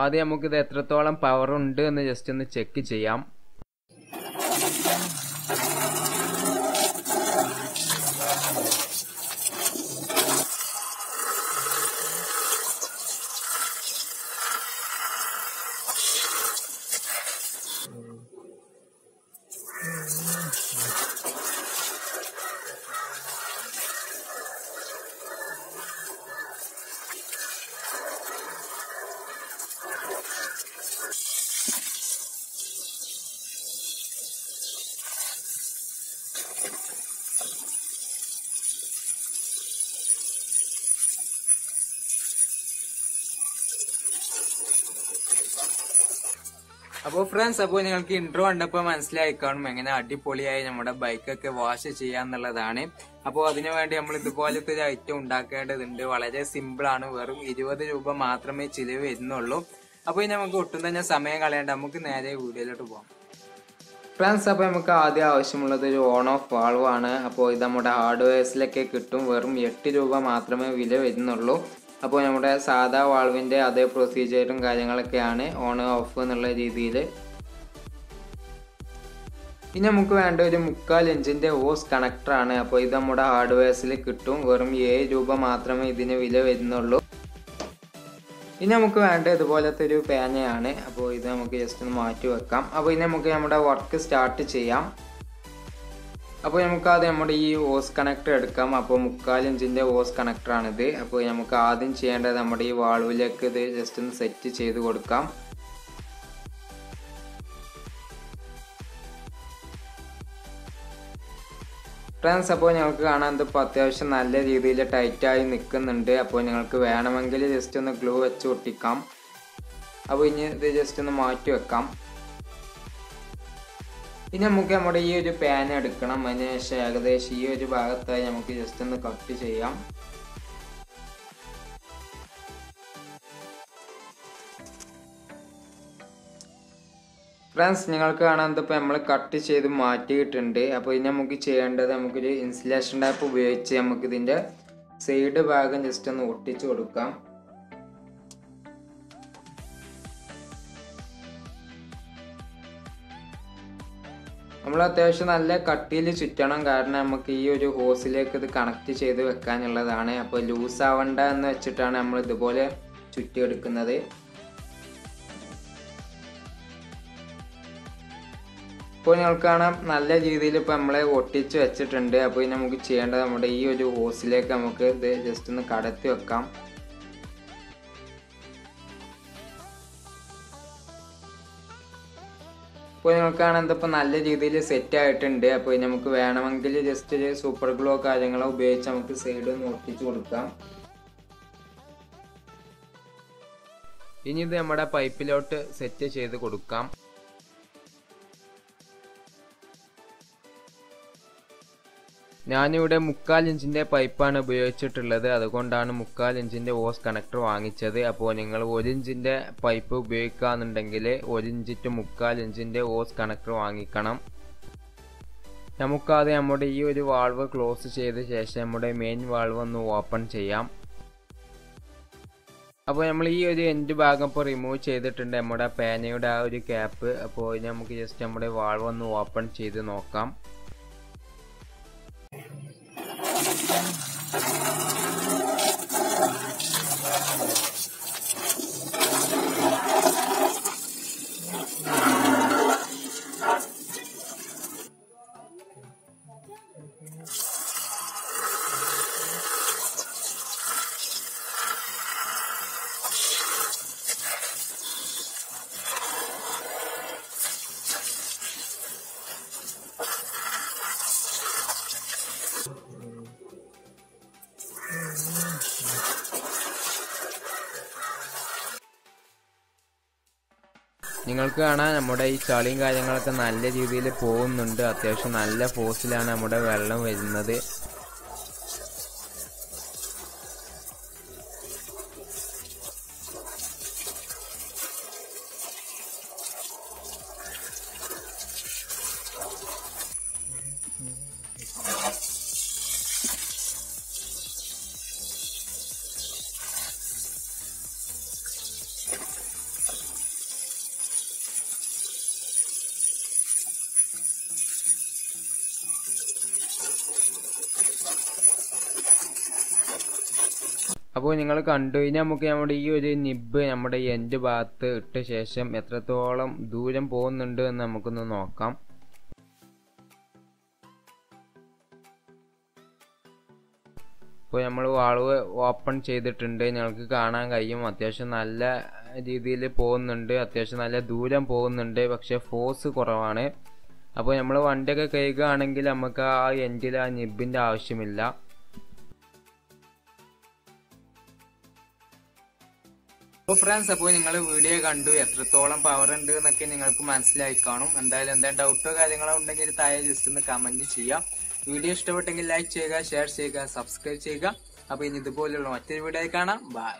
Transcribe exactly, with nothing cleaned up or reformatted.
ആദ്യം നമുക്കിത് എത്രത്തോളം പവർ ഉണ്ട് എന്ന് ജസ്റ്റ് ഒന്ന് ചെക്ക് ചെയ്യാം. അപ്പോൾ ഫ്രണ്ട്സ്, അപ്പോൾ നിങ്ങൾക്ക് ഇൻട്രോ കണ്ടപ്പോൾ മനസ്സിലായി കാണും എങ്ങനെ അടിപൊളിയായി നമ്മുടെ ബൈക്കൊക്കെ വാഷ് ചെയ്യാന്നുള്ളതാണ്. അപ്പോൾ അതിനുവേണ്ടി നമ്മൾ ഇതുപോലത്തെ ഒരു ഐറ്റം ഉണ്ടാക്കേണ്ടതുണ്ട്. വളരെ സിമ്പിളാണ്, വെറും ഇരുപത് രൂപ മാത്രമേ ചിലവ് വരുന്നുള്ളൂ. അപ്പോൾ ഇനി നമുക്ക് ഒട്ടും തന്നെ സമയം കളയേണ്ട, നമുക്ക് നേരെ വീഡിയോയിലോട്ട് പോകാം. ഫ്രണ്ട്സ്, അപ്പോൾ നമുക്ക് ആദ്യം ആവശ്യമുള്ളത് ഒരു ഓൺ ഓഫ് വാൾവ് ആണ്. അപ്പോൾ ഇത് നമ്മുടെ ഹാർഡ്വെയർസിലൊക്കെ കിട്ടും, വെറും എട്ട് രൂപ മാത്രമേ വില വരുന്നുള്ളൂ. അപ്പോൾ നമ്മുടെ സാധാ വാൾവിൻ്റെ അതേ പ്രൊസീജിയറും കാര്യങ്ങളൊക്കെയാണ്, ഓൺ ഓഫ് എന്നുള്ള രീതിയിൽ. ഇനി നമുക്ക് വേണ്ട ഒരു മുക്കാൽ ഇഞ്ചിൻ്റെ ഓസ് കണക്ടറാണ്. അപ്പോൾ ഇത് നമ്മുടെ ഹാർഡ്വെയർസിൽ കിട്ടും, വെറും ഏഴ് രൂപ മാത്രമേ ഇതിന് വില വരുന്നുള്ളൂ. ഇനി നമുക്ക് വേണ്ട ഇതുപോലത്തെ ഒരു പേനയാണ്. അപ്പോൾ ഇത് നമുക്ക് ജസ്റ്റ് ഒന്ന് മാറ്റി വെക്കാം. അപ്പോൾ ഇനി നമുക്ക് നമ്മുടെ വർക്ക് സ്റ്റാർട്ട് ചെയ്യാം. അപ്പോൾ നമുക്ക് ആദ്യം നമ്മുടെ ഈ ഓസ് കണക്ടർ എടുക്കാം. അപ്പോൾ മുക്കാൽ ഇഞ്ചിൻ്റെ ഓസ് കണക്ടറാണിത്. അപ്പോൾ നമുക്ക് ആദ്യം ചെയ്യേണ്ടത് നമ്മുടെ ഈ വാൾവിലേക്ക് ഇത് ജസ്റ്റ് ഒന്ന് സെറ്റ് ചെയ്ത് കൊടുക്കാം. ഫ്രണ്ട്സ്, അപ്പോൾ ഞങ്ങൾക്ക് കാണാൻ ഇതിപ്പോൾ അത്യാവശ്യം നല്ല രീതിയിൽ ടൈറ്റായി നിൽക്കുന്നുണ്ട്. അപ്പോൾ നിങ്ങൾക്ക് വേണമെങ്കിൽ ജസ്റ്റ് ഒന്ന് ഗ്ലൂ വെച്ച് ഒട്ടിക്കാം. അപ്പോൾ ഇനി ഇത് ജസ്റ്റ് ഒന്ന് മാറ്റി വെക്കാം. ഇനി നമുക്ക് നമ്മുടെ ഈ ഒരു പാൻ എടുക്കണം. അതിന് ശേഷം ഏകദേശം ഈ ഒരു ഭാഗത്തായി നമുക്ക് ജസ്റ്റ് ഒന്ന് കട്ട് ചെയ്യാം. ഫ്രണ്ട്സ്, നിങ്ങൾക്ക് കാണാൻ ഇതിപ്പോൾ നമ്മൾ കട്ട് ചെയ്ത് മാറ്റിയിട്ടുണ്ട്. അപ്പോൾ ഇനി നമുക്ക് ചെയ്യേണ്ടത് നമുക്കൊരു ഇൻസുലേഷൻ ടാപ്പ് ഉപയോഗിച്ച് നമുക്കിതിൻ്റെ സൈഡ് ഭാഗം ജസ്റ്റ് ഒന്ന് ഒട്ടിച്ചു കൊടുക്കാം. നമ്മൾ അത്യാവശ്യം നല്ല കട്ടിയിൽ ചുറ്റണം, കാരണം നമുക്ക് ഈ ഒരു ഹോസിലേക്ക് ഇത് കണക്ട് ചെയ്ത് വെക്കാനുള്ളതാണ്. അപ്പോൾ ലൂസ് ആവണ്ട എന്ന് വെച്ചിട്ടാണ് നമ്മൾ ഇതുപോലെ ചുറ്റിയെടുക്കുന്നത്. ഇപ്പോൾ നിങ്ങൾക്ക് കാണാം നല്ല രീതിയിൽ ഇപ്പോൾ നമ്മളെ ഒട്ടിച്ച് വെച്ചിട്ടുണ്ട്. അപ്പോൾ ഇനി നമുക്ക് ചെയ്യേണ്ടത് നമ്മുടെ ഈ ഒരു ഹോസിലേക്ക് നമുക്ക് ഇത് ജസ്റ്റ് ഒന്ന് കടത്തി വെക്കാം. ഇപ്പോൾ നിങ്ങൾക്ക് കാണാൻ ഇതിപ്പോൾ നല്ല രീതിയിൽ സെറ്റ് ആയിട്ടുണ്ട്. അപ്പോൾ ഇനി നമുക്ക് വേണമെങ്കിൽ ജസ്റ്റ് ഒരു സൂപ്പർ ഗ്ലോ കാര്യങ്ങളോ ഉപയോഗിച്ച് നമുക്ക് സൈഡ് ഒന്ന് ഒട്ടിച്ചു കൊടുക്കാം. ഇനി ഇത് നമ്മുടെ പൈപ്പിലോട്ട് സെറ്റ് ചെയ്ത് കൊടുക്കാം. ഞാനിവിടെ മുക്കാൽ ഇഞ്ചിൻ്റെ പൈപ്പാണ് ഉപയോഗിച്ചിട്ടുള്ളത്, അതുകൊണ്ടാണ് മുക്കാൽ ഇഞ്ചിൻ്റെ ഓസ് കണക്ടർ വാങ്ങിച്ചത്. അപ്പോൾ നിങ്ങൾ ഒരു ഇഞ്ചിൻ്റെ പൈപ്പ് ഉപയോഗിക്കുകയെന്നുണ്ടെങ്കിൽ ഒരു ഇഞ്ച് ടു മുക്കാൽ ഇഞ്ചിൻ്റെ ഓസ് കണക്ടർ വാങ്ങിക്കണം. നമുക്കത് നമ്മുടെ ഈ ഒരു വാൾവ് ക്ലോസ് ചെയ്ത ശേഷം നമ്മുടെ മെയിൻ വാൾവ് ഒന്ന് ഓപ്പൺ ചെയ്യാം. അപ്പോൾ നമ്മൾ ഈ ഒരു എൻഡ് ഭാഗം ഇപ്പോൾ റിമൂവ് ചെയ്തിട്ടുണ്ട്, നമ്മുടെ പാനയുടെ ആ ഒരു ക്യാപ്പ്. അപ്പോൾ ഇനി നമുക്ക് ജസ്റ്റ് നമ്മുടെ വാൾവ് ഒന്ന് ഓപ്പൺ ചെയ്ത് നോക്കാം. നിങ്ങൾക്ക് കാണാൻ നമ്മുടെ ഈ ചളിയും കാര്യങ്ങളൊക്കെ നല്ല രീതിയിൽ പോകുന്നുണ്ട്. അത്യാവശ്യം നല്ല ഫോഴ്സിലാണ് നമ്മുടെ വെള്ളം വരുന്നത്. അപ്പോൾ നിങ്ങൾ കണ്ടു കഴിഞ്ഞാൽ നമുക്ക് നമ്മുടെ ഈ ഒരു നിബ്ബ് നമ്മുടെ എൻഡ് ഭാഗത്ത് ഇട്ട ശേഷം എത്രത്തോളം ദൂരം പോകുന്നുണ്ട് എന്ന് നമുക്കൊന്ന് നോക്കാം. ഇപ്പോൾ നമ്മൾ വാൾവ് ഓപ്പൺ ചെയ്തിട്ടുണ്ട്, നിങ്ങൾക്ക് കാണാൻ കഴിയും അത്യാവശ്യം നല്ല രീതിയിൽ പോകുന്നുണ്ട്, അത്യാവശ്യം നല്ല ദൂരം പോകുന്നുണ്ട്, പക്ഷേ ഫോഴ്സ് കുറവാണ്. അപ്പോൾ നമ്മൾ വണ്ടിയൊക്കെ കഴുകുകയാണെങ്കിൽ നമുക്ക് ആ എൻഡിൽ ആ നിബ്ബിൻ്റെ ആവശ്യമില്ല. അപ്പോൾ ഫ്രണ്ട്സ്, അപ്പോൾ നിങ്ങൾ വീഡിയോ കണ്ടു, എത്രത്തോളം പവർ ഉണ്ട് എന്നൊക്കെ നിങ്ങൾക്ക് മനസ്സിലായി കാണും. എന്തായാലും എന്താ ഡൗട്ടോ കാര്യങ്ങളോ ഉണ്ടെങ്കിൽ താഴെ ജസ്റ്റ് ഒന്ന് കമന്റ് ചെയ്യാം. വീഡിയോ ഇഷ്ടപ്പെട്ടെങ്കിൽ ലൈക്ക് ചെയ്യുക, ഷെയർ ചെയ്യുക, സബ്സ്ക്രൈബ് ചെയ്യുക. അപ്പോൾ ഇനി ഇതുപോലെയുള്ള മറ്റൊരു വീഡിയോ കാണാം. ബൈ.